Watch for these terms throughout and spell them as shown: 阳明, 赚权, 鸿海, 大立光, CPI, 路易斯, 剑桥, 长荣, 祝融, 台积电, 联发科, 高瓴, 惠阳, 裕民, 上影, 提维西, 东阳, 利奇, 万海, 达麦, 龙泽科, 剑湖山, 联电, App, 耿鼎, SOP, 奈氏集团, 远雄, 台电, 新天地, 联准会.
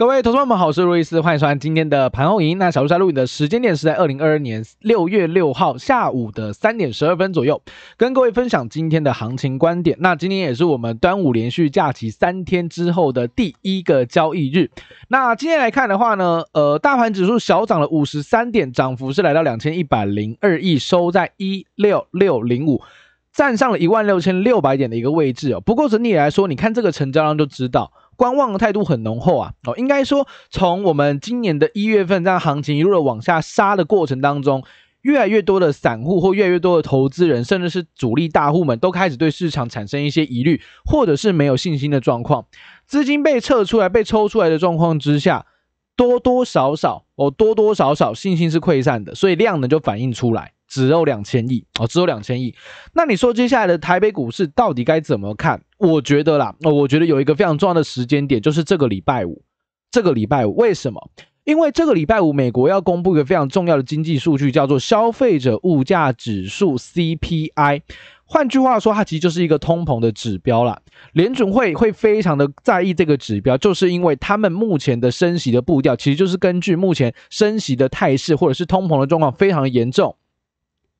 各位投资朋友们好，我是路易斯，欢迎收看今天的盘后影音。那小路在录影的时间点是在2022年6月6号下午的3点12分左右，跟各位分享今天的行情观点。那今天也是我们端午连续假期3天之后的第一个交易日。那今天来看的话呢，大盘指数小涨了53点，涨幅是来到2102亿，收在16605。站上了 16,600 点的一个位置哦，不过整体来说，你看这个成交量就知道，观望的态度很浓厚啊。应该说从我们今年的1月份这样行情一路的往下杀的过程当中，越来越多的散户或越来越多的投资人，甚至是主力大户们都开始对市场产生一些疑虑，或者是没有信心的状况。资金被撤出来、被抽出来的状况之下，多多少少信心是溃散的，所以量呢就反映出来。只有2000亿。那你说接下来的台北股市到底该怎么看？我觉得有一个非常重要的时间点，就是这个礼拜五。为什么？因为这个礼拜五美国要公布一个非常重要的经济数据，叫做消费者物价指数 CPI。换句话说，它其实就是一个通膨的指标啦。联准会会非常的在意这个指标，就是因为他们目前的升息的步调，其实就是根据目前升息的态势或者是通膨的状况非常的严重。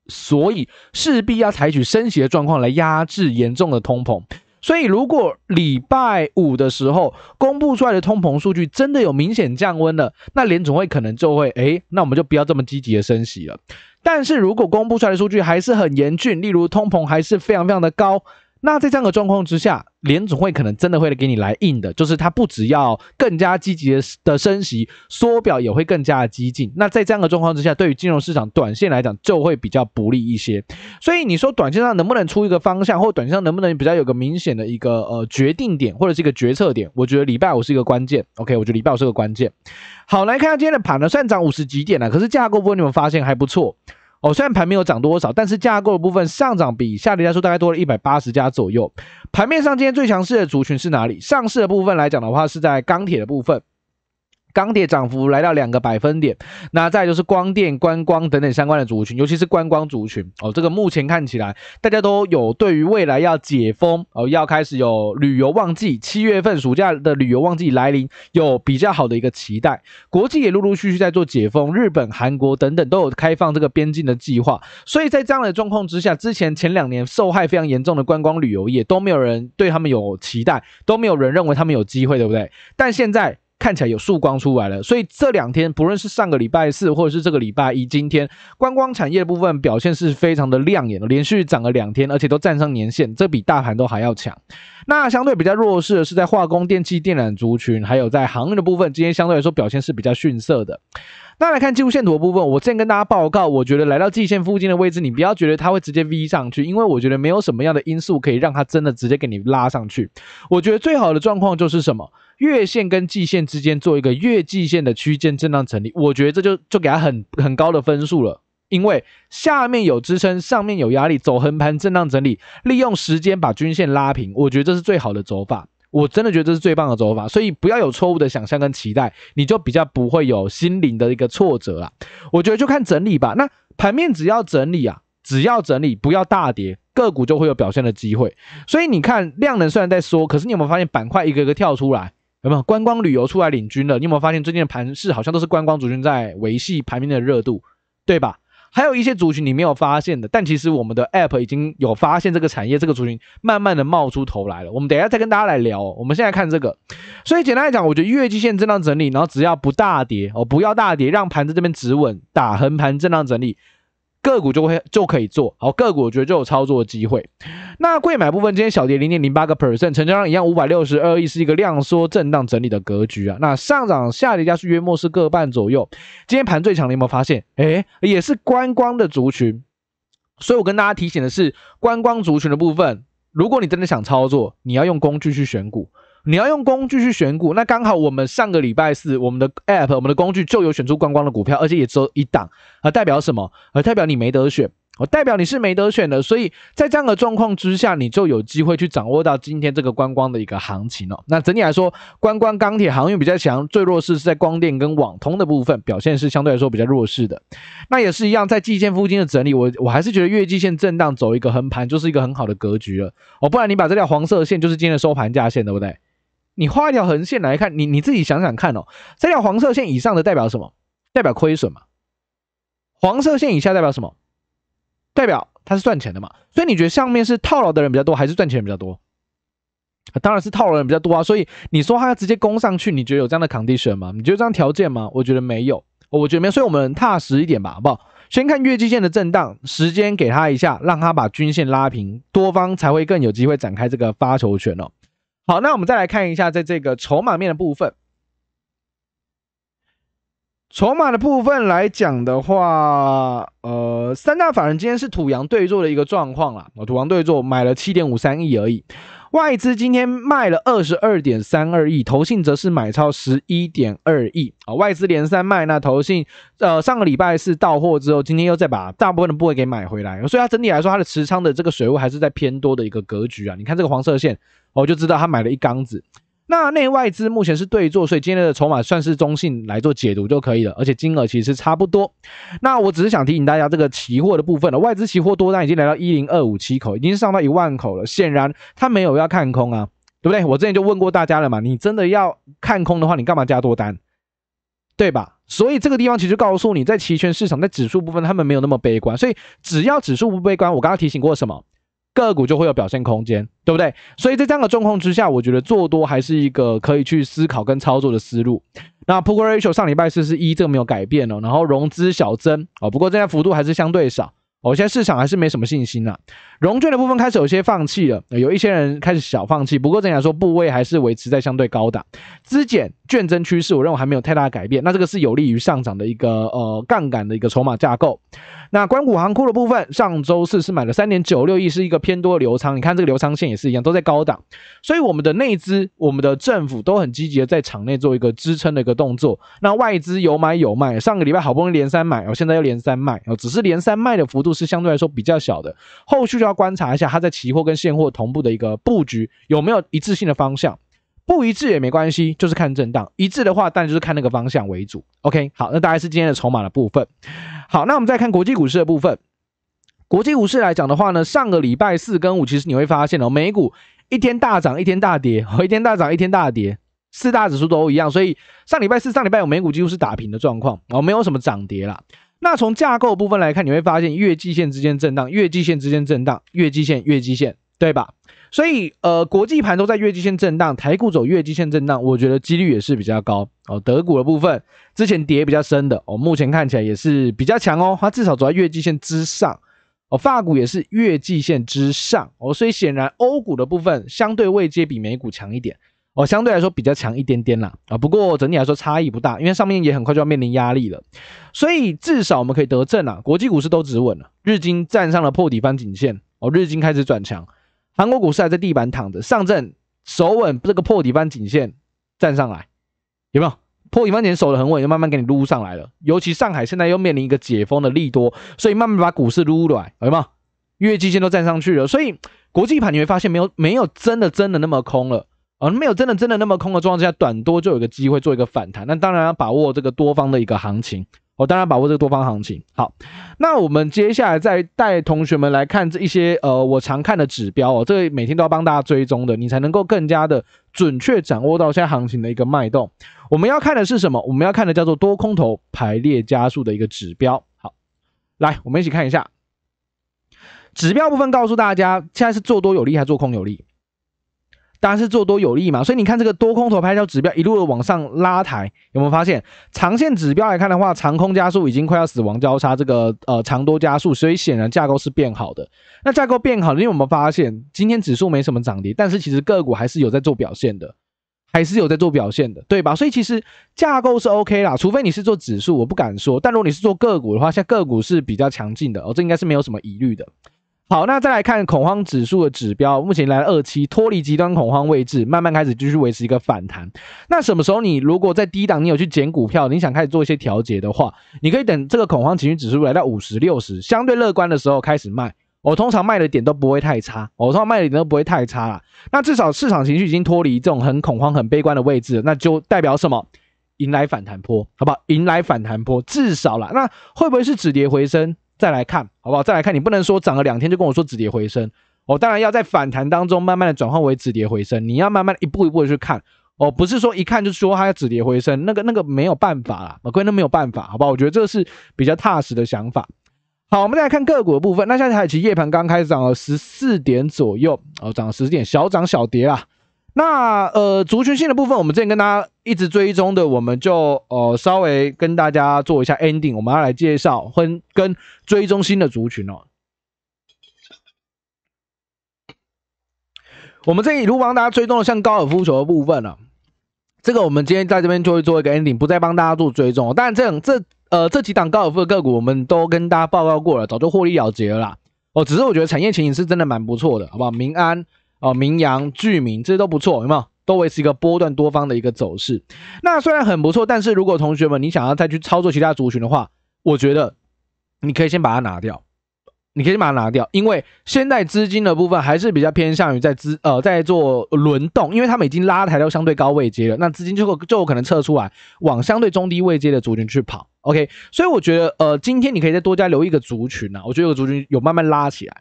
所以势必要采取升息的状况来压制严重的通膨。所以如果礼拜五的时候公布出来的通膨数据真的有明显降温了，那联准会可能就会那我们就不要这么积极的升息了。但是如果公布出来的数据还是很严峻，例如通膨还是非常非常的高，那在这样的状况之下，联准会可能真的会给你来硬的，就是它不只要更加积极的升息，缩表也会更加的激进。那在这样的状况之下，对于金融市场短线来讲就会比较不利一些。所以你说短线上能不能出一个方向，或短线上能不能比较有个明显的一个决定点或者是一个决策点，我觉得礼拜五是一个关键。好，来看一下今天的盘呢，虽然涨50几点了，可是架构部分你们发现还不错。虽然盘没有涨多少，但是架构的部分上涨比下跌家数大概多了180家左右。盘面上今天最强势的族群是哪里？上市的部分来讲的话，是在钢铁的部分。钢铁涨幅来到2个百分点，那再就是光电、观光等等相关的族群，尤其是观光族群这个目前看起来大家都有对于未来要解封要开始有旅游旺季，7月份暑假的旅游旺季来临有比较好的一个期待，国际也陆陆续续在做解封，日本、韩国等等都有开放这个边境的计划。所以在这样的状况之下，之前2年受害非常严重的观光旅游业都没有人对他们有期待，都没有人认为他们有机会，对不对？但现在看起来有曙光出来了，所以这两天不论是上个礼拜四或者是这个礼拜一，今天观光产业部分表现是非常的亮眼，连续涨了2天，而且都站上年线，这比大盘都还要强。那相对比较弱势的是在化工、电气、电缆族群，还有在航运的部分，今天相对来说表现是比较逊色的。那来看技术线图的部分，我之前跟大家报告，我觉得来到季线附近的位置，你不要觉得它会直接 V 上去，因为我觉得没有什么样的因素可以让它真的直接给你拉上去。我觉得最好的状况就是什么？月线跟季线之间做一个月季线的区间震荡整理，我觉得这就给它很高的分数了。因为下面有支撑，上面有压力，走横盘震荡整理，利用时间把均线拉平，我觉得这是最好的走法。我真的觉得这是最棒的走法，所以不要有错误的想象跟期待，你就比较不会有心灵的一个挫折啦。我觉得就看整理吧，那盘面只要整理，不要大跌，个股就会有表现的机会。所以你看量能虽然在缩，可是你有没有发现板块一个一个跳出来？有没有观光旅游出来领军了？你有没有发现最近的盘势好像都是观光族群在维系盘面的热度，对吧？还有一些族群你没有发现的，但其实我们的 App 已经有发现这个产业，这个族群慢慢的冒出头来了。我们等一下再跟大家来聊我们现在看这个。所以简单来讲，我觉得月季线震荡整理，然后只要不大跌不要大跌，让盘子这边止稳，打横盘震荡整理，个股就可以做好，个股我觉得就有操作的机会。那贵买部分今天小跌 0.08%， 成交量一样562亿，是一个量缩震荡整理的格局啊。那上涨下跌家数约莫是各半左右。今天盘最强的有没有发现？也是观光的族群。所以我跟大家提醒的是，观光族群的部分，如果你真的想操作，你要用工具去选股。那刚好我们上个礼拜四，我们的 App 我们的工具就有选出观光的股票，而且也只有一档代表什么？代表你没得选，代表你是没得选的。所以在这样的状况之下，你就有机会去掌握到今天这个观光的一个行情那整体来说，观光、钢铁、航运比较强，最弱势是在光电跟网通的部分，表现是相对来说比较弱势的。那也是一样，在季线附近的整理，我还是觉得月季线震荡走一个横盘就是一个很好的格局了不然你把这条黄色线就是今天的收盘价线，对不对？你画一条横线来看，你自己想想看哦，这条黄色线以上的代表什么？代表亏损嘛。黄色线以下代表什么？代表它是赚钱的嘛。所以你觉得上面是套牢的人比较多，还是赚钱人比较多？当然是套牢人比较多啊。所以你说它直接攻上去，你觉得有这样的 condition 吗？你觉得这样条件吗？我觉得没有，我觉得没有。所以我们踏实一点吧，好不好？先看月季线的震荡，时间给它一下，让它把均线拉平，多方才会更有机会展开这个发球权哦。好，那我们再来看一下，在这个筹码面的部分，筹码的部分来讲的话，三大法人今天是土洋对坐的一个状况啦。土洋对坐买了 7.53 亿而已，外资今天卖了 22.32 亿，投信则是买超 11.2 亿啊。外资连三卖，那投信上个礼拜是到货之后，今天又再把大部分的部位给买回来，所以它整体来说，它的持仓的这个水位还是在偏多的一个格局啊。你看这个黄色线。我就知道他买了一缸子，那内外资目前是对坐，所以今天的筹码算是中性来做解读就可以了，而且金额其实差不多。那我只是想提醒大家这个期货的部分了，外资期货多单已经来到10257口，已经上到1万口了，显然他没有要看空啊，对不对？我之前就问过大家了嘛，你真的要看空的话，你干嘛加多单，对吧？所以这个地方其实告诉你，在期权市场在指数部分他们没有那么悲观，所以只要指数不悲观，我刚刚提醒过什么？个股就会有表现空间，对不对？所以在这样的状况之下，我觉得做多还是一个可以去思考跟操作的思路。那 Put Call Ratio 上礼拜4是1，这个没有改变哦。然后融资小增哦，不过这样幅度还是相对少哦。现在市场还是没什么信心啦。融券的部分开始有些放弃了，有一些人开始小放弃，不过整体来说部位还是维持在相对高档。资减券增趋势，我认为还没有太大的改变。那这个是有利于上涨的一个杠杆的一个筹码架构。那关谷航空的部分，上周四是买了 3.96 亿，是一个偏多的流仓。你看这个流仓线也是一样，都在高档，所以我们的内资、我们的政府都很积极的在场内做一个支撑的一个动作。那外资有买有卖，上个礼拜好不容易连三买，现在又连三卖，只是连三卖的幅度是相对来说比较小的，后续就要观察一下它在期货跟现货同步的一个布局有没有一致性的方向。不一致也没关系，就是看震荡。一致的话，当然就是看那个方向为主。OK， 好，那大概是今天的筹码的部分。好，那我们再看国际股市的部分。国际股市来讲的话呢，上个礼拜4跟5，其实你会发现哦，美股一天大涨，一天大跌，一天大涨，一天大跌，四大指数都一样。所以上礼拜4、上礼拜5，美股几乎是打平的状况，没有什么涨跌啦。那从架构部分来看，你会发现月季线之间震荡，月季线之间震荡，月季线，对吧？所以国际盘都在月季线震荡，台股走月季线震荡，我觉得几率也是比较高哦。德股的部分之前跌比较深的哦，目前看起来也是比较强哦，它至少走在月季线之上哦。法股也是月季线之上哦，所以显然欧股的部分相对位阶比美股强一点哦，相对来说比较强一点点啦啊。不过整体来说差异不大，因为上面也很快就要面临压力了，所以至少我们可以得证啦，国际股市都止稳了，日经站上了破底翻颈线哦，日经开始转强。韩国股市还在地板躺着，上证手稳这个破底翻颈线站上来，有没有？破底翻颈守得很稳，就慢慢给你撸上来了。尤其上海现在又面临一个解封的利多，所以慢慢把股市撸来，有没有？月季线都站上去了，所以国际盘你会发现没有真的那么空了啊，没有真的那么空的状况之下，短多就有一个机会做一个反弹。那当然要把握这个多方的一个行情。当然把握这个多方行情。好，那我们接下来再带同学们来看这一些我常看的指标哦，这每天都要帮大家追踪的，你才能够更加的准确掌握到现在行情的一个脉动。我们要看的是什么？我们要看的叫做多空头排列加速的一个指标。好，来我们一起看一下指标部分，告诉大家现在是做多有利还是做空有利？当然是做多有利嘛，所以你看这个多空头拍照指标一路的往上拉抬，有没有发现？长线指标来看的话，长空加速已经快要死亡交叉这个长多加速，所以显然架构是变好的。那架构变好了，因为我们发现今天指数没什么涨跌，但是其实个股还是有在做表现的，对吧？所以其实架构是 OK 啦，除非你是做指数，我不敢说，但如果你是做个股的话，现在个股是比较强劲的哦，这应该是没有什么疑虑的。好，那再来看恐慌指数的指标，目前来到27，脱离极端恐慌位置，慢慢开始继续维持一个反弹。那什么时候你如果在低档你有去捡股票，你想开始做一些调节的话，你可以等这个恐慌情绪指数来到 50、60， 相对乐观的时候开始卖。通常卖的点都不会太差，啦。那至少市场情绪已经脱离这种很恐慌很悲观的位置了，那就代表什么？迎来反弹波，好不好？迎来反弹波至少啦。那会不会是止跌回升？再来看，好不好？再来看，你不能说涨了2天就跟我说止跌回升，当然要在反弹当中慢慢的转换为止跌回升，你要慢慢一步一步的去看，哦，不是说一看就说它要止跌回升，那个没有办法啦，各位那没有办法，好不好？我觉得这是比较踏实的想法。好，我们再来看个股的部分。那现在海奇夜盘刚开始涨了14点左右，哦，涨了10点，小涨小跌啦。那族群性的部分，我们之前跟大家一直追踪的，我们就稍微跟大家做一下 ending， 我们要来介绍跟追踪新的族群哦。我们这一路帮大家追踪的像高尔夫球的部分了、啊，这个我们今天在这边就会做一个 ending， 不再帮大家做追踪、哦。当然这几档高尔夫的个股我们都跟大家报告过了，早就获利了结了啦。哦，只是我觉得产业前景是真的蛮不错的，好不好？民安。哦，明阳、聚明这些都不错，有没有？都维持一个波段多方的一个走势。那虽然很不错，但是如果同学们你想要再去操作其他族群的话，我觉得你可以先把它拿掉，因为现在资金的部分还是比较偏向于在做轮动，因为他们已经拉抬到相对高位阶了，那资金就有可能撤出来，往相对中低位阶的族群去跑。OK， 所以我觉得今天你可以再多加留一个族群啊，我觉得有个族群有慢慢拉起来。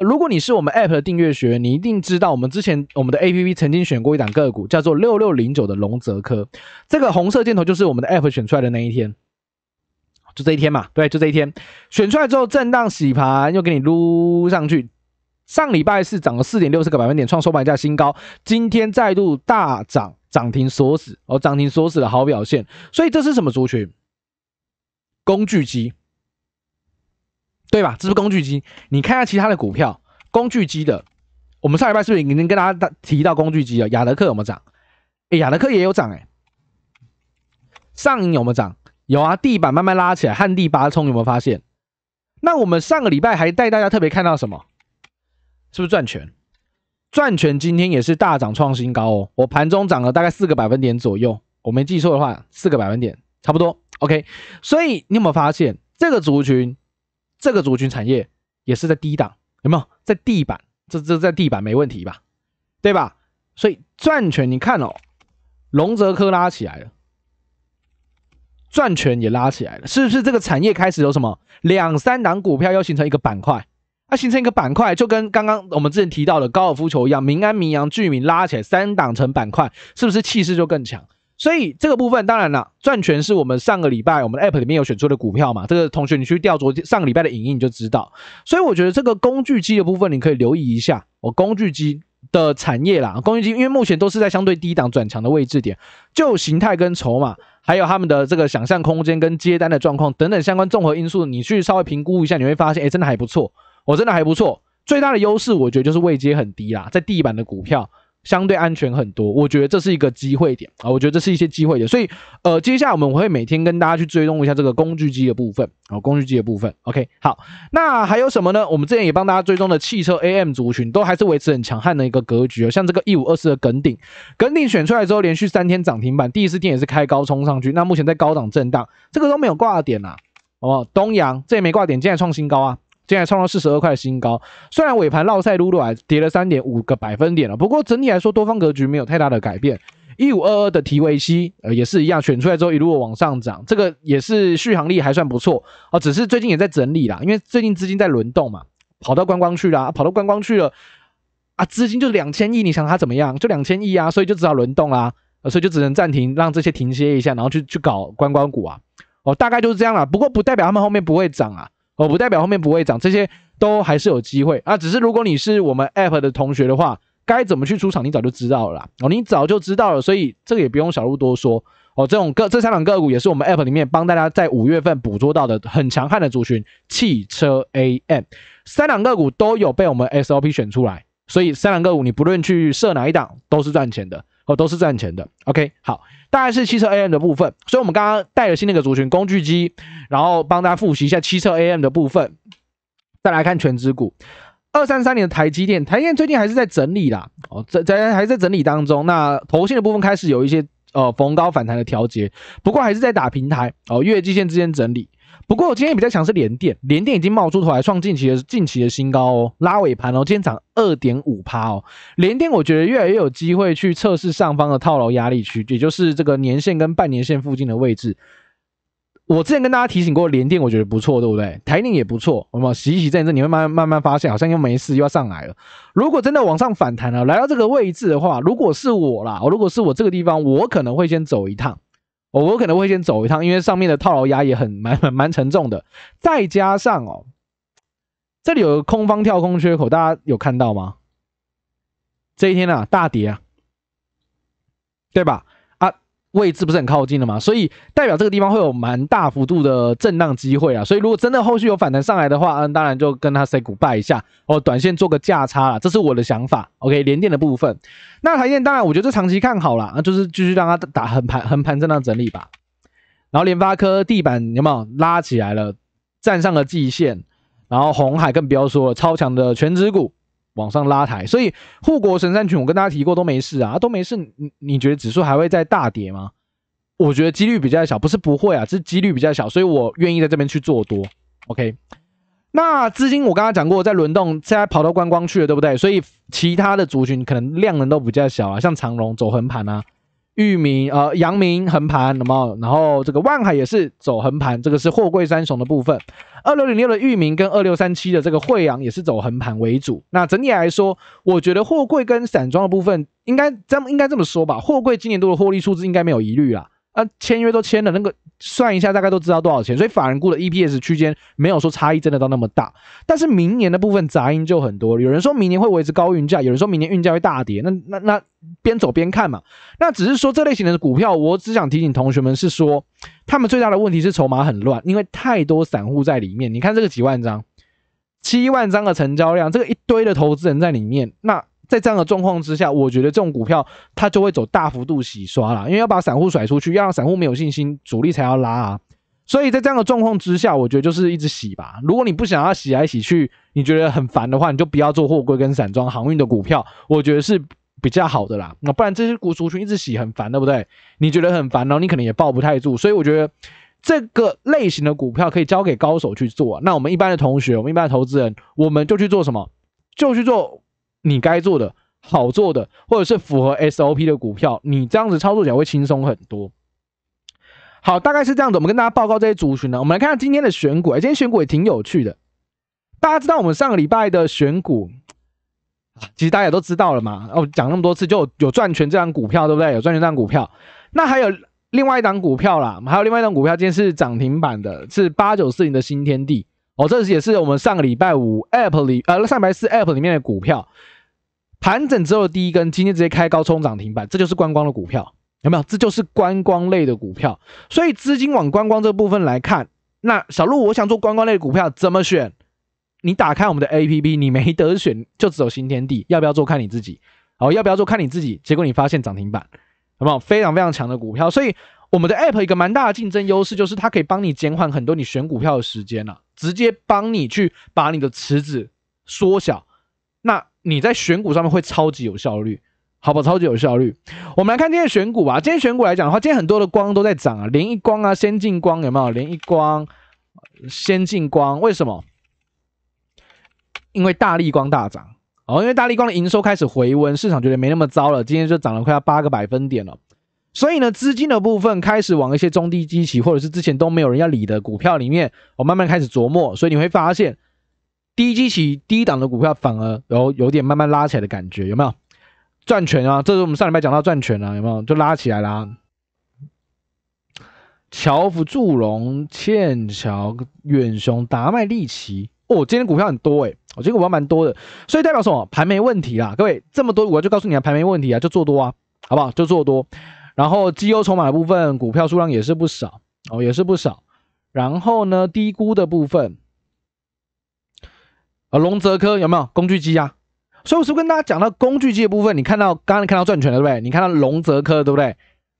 如果你是我们 App 的订阅学员，你一定知道我们之前我们的 APP 曾经选过一档个股，叫做6609的龙泽科。这个红色箭头就是我们的 App 选出来的那一天，就这一天嘛，对，就这一天选出来之后震荡洗盘，又给你撸上去。上礼拜是涨了 4.64 个百分点，创收盘价新高，今天再度大涨，涨停锁死，哦，涨停锁死的好表现。所以这是什么族群？工具机。对吧？这是工具机，你看一下其他的股票，工具机的，我们上礼拜是不是已经跟大家提到工具机了？亚德克有没有涨？哎，亚德克也有涨哎。上影有没有涨？有啊，地板慢慢拉起来，旱地拔葱有没有发现？那我们上个礼拜还带大家特别看到什么？是不是赚权？赚权今天也是大涨创新高哦，我盘中涨了大概4个百分点左右，我没记错的话，4个百分点差不多。OK， 所以你有没有发现这个族群？这个族群产业也是在低档，有没有？在地板，这在地板没问题吧？对吧？所以赚权，你看哦，龙泽科拉起来了，赚权也拉起来了，是不是？这个产业开始有什么两三档股票要形成一个板块？它形成一个板块，就跟刚刚我们之前提到的高尔夫球一样，民安、民阳、聚民拉起来，三档成板块，是不是气势就更强？所以这个部分当然了，赚权是我们上个礼拜我们的 App 里面有选出的股票嘛，这个同学你去调昨上个礼拜的影音你就知道。所以我觉得这个工具机的部分你可以留意一下，工具机的产业啦，工具机因为目前都是在相对低档转强的位置点，就形态跟筹码，还有他们的这个想象空间跟接单的状况等等相关综合因素，你去稍微评估一下，你会发现，哎，真的还不错，真的还不错。最大的优势我觉得就是位阶很低啦，在地板的股票。相对安全很多，我觉得这是一个机会点啊！我觉得这是一些机会点，所以接下来我们会每天跟大家去追踪一下这个工具机的部分啊，工具机的部分。OK， 好，那还有什么呢？我们之前也帮大家追踪的汽车 AM 族群，都还是维持很强悍的一个格局哦。像这个1524的耿鼎，耿鼎选出来之后，连续3天涨停板，第4天也是开高冲上去，那目前在高档震荡，这个都没有挂点啦、啊，好不好？东阳这也没挂点，今天创新高啊！今天创到42块的新高，虽然尾盘落赛撸来跌了 3.5 个百分点了，不过整体来说多方格局没有太大的改变。1522的提维西也是一样，选出来之后一路往上涨，这个也是续航力还算不错哦，只是最近也在整理啦，因为最近资金在轮动嘛，跑到观光去了啊，资金就2000亿，你想它怎么样？就2000亿啊，所以就只好轮动啦、啊，所以就只能暂停，让这些停歇一下，然后去搞观光股啊，哦，大概就是这样啦，不过不代表他们后面不会涨啊。不代表后面不会涨，这些都还是有机会啊。只是如果你是我们 App 的同学的话，该怎么去出场，你早就知道了啦。你早就知道了，所以这个也不用小路多说哦。这三档个股也是我们 App 里面帮大家在5月份捕捉到的很强悍的族群，汽车 AM 三档个股都有被我们 SOP 选出来，所以三档个股你不论去设哪一档都是赚钱的。都是赚钱的。OK， 好，大概是汽车 AM 的部分，所以我们刚刚带了新的一个族群工具机，然后帮大家复习一下汽车 AM 的部分。再来看全指股233年的台积电最近还是在整理啦，还是在整理当中。那投信的部分开始有一些逢高反弹的调节，不过还是在打平台月季线之间整理。不过今天比较强是联电已经冒出头来创近期的新高哦，拉尾盘哦，今天涨 2.5% 哦。联电我觉得越来越有机会去测试上方的套牢压力区，也就是这个年线跟半年线附近的位置。我之前跟大家提醒过联电，我觉得不错，对不对？台电也不错，有没有？洗一洗这一阵，你会慢慢发现，好像又没事，又要上来了。如果真的往上反弹了，来到这个位置的话，如果是我这个地方，我可能会先走一趟，因为上面的套牢压也蛮沉重的，再加上哦，这里有空方跳空缺口，大家有看到吗？这一天啊，大跌啊，对吧？位置不是很靠近了嘛，所以代表这个地方会有蛮大幅度的震荡机会啊。所以如果真的后续有反弹上来的话，当然就跟它 say goodbye 一下哦，短线做个价差啦，这是我的想法。OK， 联电的部分，那台电当然我觉得长期看好啦，就是继续让它打横盘震荡整理吧。然后联发科地板有没有拉起来了，站上了季线，然后鸿海更不要说了，超强的全指股。往上拉抬，所以护国神山群我跟大家提过都没事啊，都没事。你觉得指数还会再大跌吗？我觉得几率比较小，不是不会啊，是几率比较小，所以我愿意在这边去做多。OK， 那资金我刚刚讲过在轮动，现在跑到观光去了，对不对？所以其他的族群可能量能都比较小啊，像长荣走横盘啊，裕民阳明横盘，然后这个万海也是走横盘，这个是货柜三雄的部分。2606的裕民跟2637的这个惠阳也是走横盘为主。那整体来说，我觉得货柜跟散装的部分应该这么说吧，货柜今年度的获利数字应该没有疑虑啦。签约都签了，那个算一下大概都知道多少钱，所以法人估的 EPS 区间没有说差异真的到那么大。但是明年的部分杂音就很多，有人说明年会维持高运价，有人说明年运价会大跌，那边走边看嘛。那只是说这类型的股票，我只想提醒同学们是说，他们最大的问题是筹码很乱，因为太多散户在里面。你看这个几万张，7万张的成交量，这个一堆的投资人在里面，那在这样的状况之下，我觉得这种股票它就会走大幅度洗刷啦，因为要把散户甩出去，要让散户没有信心，主力才要拉啊。所以在这样的状况之下，我觉得就是一直洗吧。如果你不想要洗来洗去，你觉得很烦的话，你就不要做货柜跟散装航运的股票，我觉得是比较好的啦。那不然这些族群一直洗很烦，对不对？你觉得很烦，然后你可能也抱不太住，所以我觉得这个类型的股票可以交给高手去做啊。那我们一般的同学，我们一般的投资人，我们就去做什么？就去做你该做的、好做的，或者是符合 SOP 的股票，你这样子操作起来会轻松很多。好，大概是这样子，我们跟大家报告这些族群呢。我们来看看今天的选股，今天选股也挺有趣的。大家知道我们上个礼拜的选股，其实大家也都知道了嘛。讲那么多次，就有赚权这档股票，对不对？有赚权这档股票，那还有另外一档股票啦，今天是涨停板的，是8940的新天地。这也是我们上个礼拜五 App 里面的股票。盘整之后的第一根，今天直接开高冲涨停板，这就是观光的股票，有没有？这就是观光类的股票，所以资金往观光这部分来看，那小路我想做观光类的股票怎么选？你打开我们的 APP， 你没得选，就只有新天地，要不要做看你自己。好，要不要做看你自己？结果你发现涨停板，有没有？非常非常强的股票，所以我们的 App 一个蛮大的竞争优势就是它可以帮你减缓很多你选股票的时间啊，直接帮你去把你的池子缩小。那你在选股上面会超级有效率，好不好？超级有效率。我们来看今天的选股吧。今天选股来讲的话，今天很多的光都在涨啊，联一光啊，先进光，有没有？联一光、先进光，为什么？因为大立光大涨哦，因为大立光的营收开始回温，市场觉得没那么糟了，今天就涨了快要8个百分点了。所以呢，资金的部分开始往一些中低基期或者是之前都没有人要理的股票里面，我慢慢开始琢磨，所以你会发现。低基期低档的股票反而有点慢慢拉起来的感觉，有没有？赚权啊，这是我们上礼拜讲到赚权啊，有没有？就拉起来啦。侨福、祝融、剑桥、远雄、达麦、利奇，今天股票很多我今天股票蛮多的，所以代表什么？盘没问题啦，各位，这么多股票就告诉你盘没问题啊，就做多啊，好不好？就做多。然后绩优筹码的部分股票数量也是不少也是不少。然后呢，低估的部分。龙泽科有没有工具机啊？所以我是跟大家讲到工具机的部分，你看到刚刚看到赚权了，对不对？你看到龙泽科，对不对？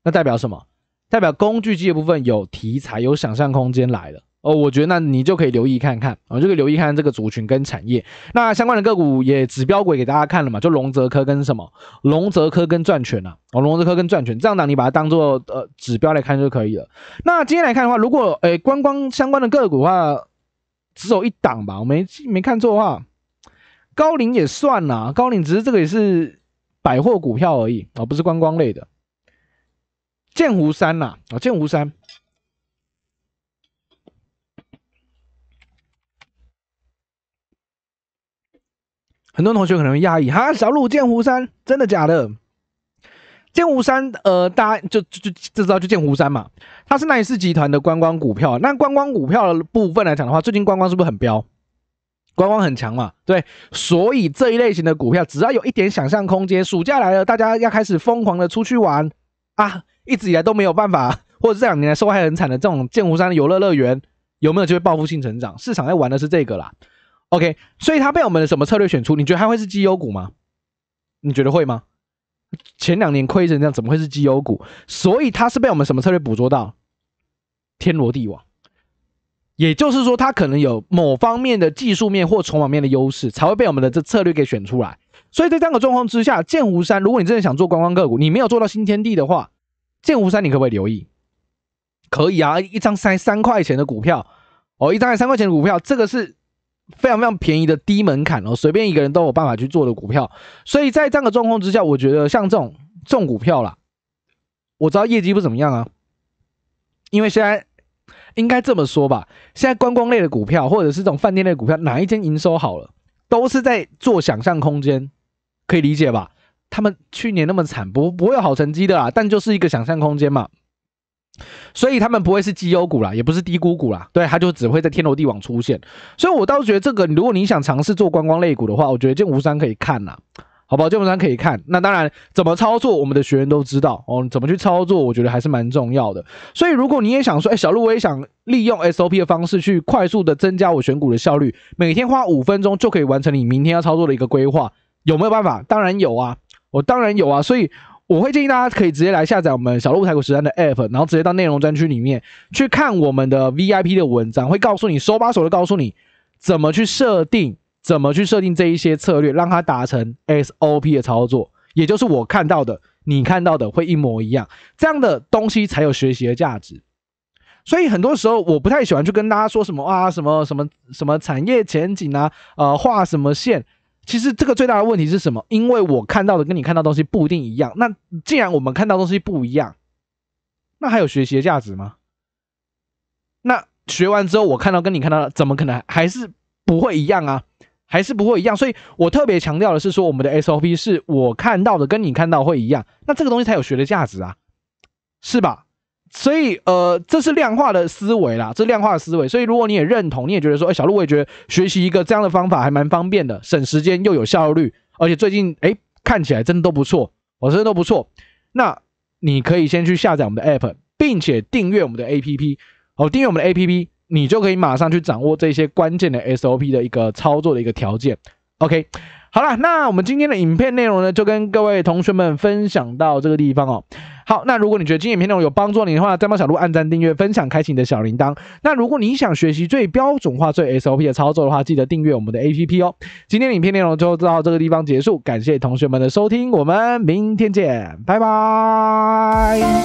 那代表什么？代表工具机的部分有题材、有想象空间来了我觉得那你就可以留意看看，就可以留意看看这个族群跟产业。那相关的个股也指标股给大家看了嘛，就龙泽科跟什么？龙泽科跟赚权啊，龙泽科跟赚权这样档，你把它当做指标来看就可以了。那今天来看的话，如果观光相关的个股的话。只有一档吧，我没看错的话，高瓴也算啦，高瓴只是这个也是百货股票而已不是观光类的。剑湖山啦，剑湖山，很多同学可能讶异，哈，小鹿剑湖山，真的假的？剑湖山，大家就知道，就剑湖山嘛，它是奈氏集团的观光股票。那观光股票的部分来讲的话，最近观光是不是很飙？观光很强嘛，对，所以这一类型的股票，只要有一点想象空间，暑假来了，大家要开始疯狂的出去玩啊！一直以来都没有办法，或者这两年来受害很惨的这种剑湖山的游乐乐园，有没有机会报复性成长？市场在玩的是这个啦。OK， 所以它被我们的什么策略选出？你觉得它会是绩优股吗？你觉得会吗？前两年亏成这样，怎么会是绩优股？所以它是被我们什么策略捕捉到？天罗地网。也就是说，它可能有某方面的技术面或筹码面的优势，才会被我们的这策略给选出来。所以在这样的状况之下，剑湖山，如果你真的想做观光个股，你没有做到新天地的话，剑湖山你可不可以留意？可以啊，一张3块钱的股票，哦，一张才3块钱的股票，这个是非常非常便宜的低门槛哦，随便一个人都有办法去做的股票。所以在这样的状况之下，我觉得像这种股票啦，我知道业绩不怎么样啊，因为现在。应该这么说吧，现在观光类的股票或者是这种饭店类的股票，哪一间营收好了，都是在做想象空间，可以理解吧？他们去年那么惨，不会有好成绩的啦，但就是一个想象空间嘛，所以他们不会是绩优股啦，也不是低估股啦，对，它就只会在天罗地网出现。所以我倒觉得这个，如果你想尝试做观光类股的话，我觉得剑湖山可以看啦。好不好？剑湖山可以看。那当然，怎么操作，我们的学员都知道哦。怎么去操作，我觉得还是蛮重要的。所以，如果你也想说，哎，小鹿我也想利用 SOP 的方式去快速的增加我选股的效率，每天花5分钟就可以完成你明天要操作的一个规划，有没有办法？当然有啊，我当然有啊。所以，我会建议大家可以直接来下载我们小鹿台股实战的 App， 然后直接到内容专区里面去看我们的 VIP 的文章，会告诉你手把手的告诉你怎么去设定。怎么去设定这一些策略，让它达成 SOP 的操作，也就是我看到的、你看到的会一模一样，这样的东西才有学习的价值。所以很多时候我不太喜欢去跟大家说什么啊，什么产业前景啊，画什么线。其实这个最大的问题是什么？因为我看到的跟你看到的东西不一定一样。那既然我们看到的东西不一样，那还有学习的价值吗？那学完之后我看到跟你看到的，怎么可能还是不会一样啊？还是不会一样，所以我特别强调的是说，我们的 SOP 是我看到的跟你看到会一样，那这个东西才有学的价值啊，是吧？所以这是量化的思维啦，这是量化的思维。所以如果你也认同，你也觉得说，哎，小鹿我也觉得学习一个这样的方法还蛮方便的，省时间又有效率，而且最近哎看起来真的都不错，真的都不错。那你可以先去下载我们的 App， 并且订阅我们的 APP， 哦，订阅我们的 APP。你就可以马上去掌握这些关键的 SOP 的一个操作的一个条件。OK， 好了，那我们今天的影片内容呢，就跟各位同学们分享到这个地方哦。好，那如果你觉得今天影片内容有帮助你的话，再帮小鹿按赞、订阅、分享、开启你的小铃铛。那如果你想学习最标准化、最 SOP 的操作的话，记得订阅我们的 APP 哦。今天的影片内容就到这个地方结束，感谢同学们的收听，我们明天见，拜拜。